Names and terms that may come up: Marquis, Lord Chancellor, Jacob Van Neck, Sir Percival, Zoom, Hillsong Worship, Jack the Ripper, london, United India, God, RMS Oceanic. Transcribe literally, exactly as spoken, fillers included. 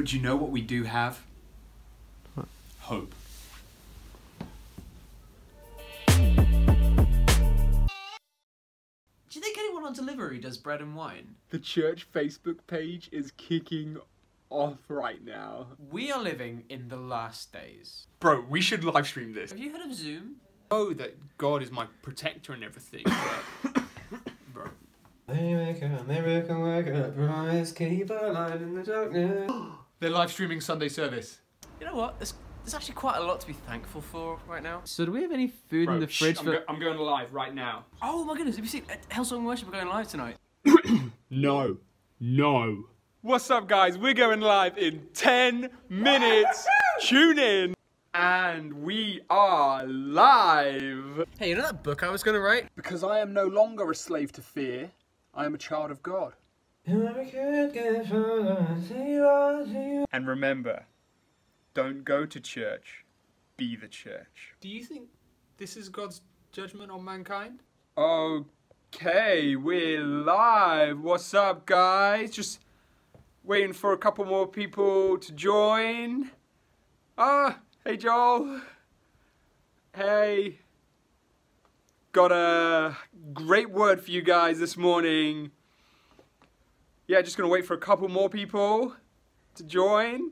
But you know what we do have? What? Hope. Do you think anyone on delivery does bread and wine? The church Facebook page is kicking off right now. We are living in the last days. Bro, we should live stream this. Have you heard of Zoom? Oh, that God is my protector and everything, but... Bro. They make a miracle worker, promise, keep alive in the darkness. They're live streaming Sunday service. You know what? There's, there's actually quite a lot to be thankful for right now. So do we have any food Bro, in the fridge? I'm, for... go I'm going live right now. Oh my goodness, have you seen uh, Hillsong Worship are going live tonight? No. No. What's up, guys? We're going live in ten minutes. Tune in. And we are live. Hey, you know that book I was going to write? Because I am no longer a slave to fear. I am a child of God. And remember, don't go to church. Be the church. Do you think this is God's judgment on mankind? Okay, we're live. What's up, guys? Just... waiting for a couple more people to join. Ah, hey Joel. Hey. Got a great word for you guys this morning. Yeah, just gonna wait for a couple more people to join.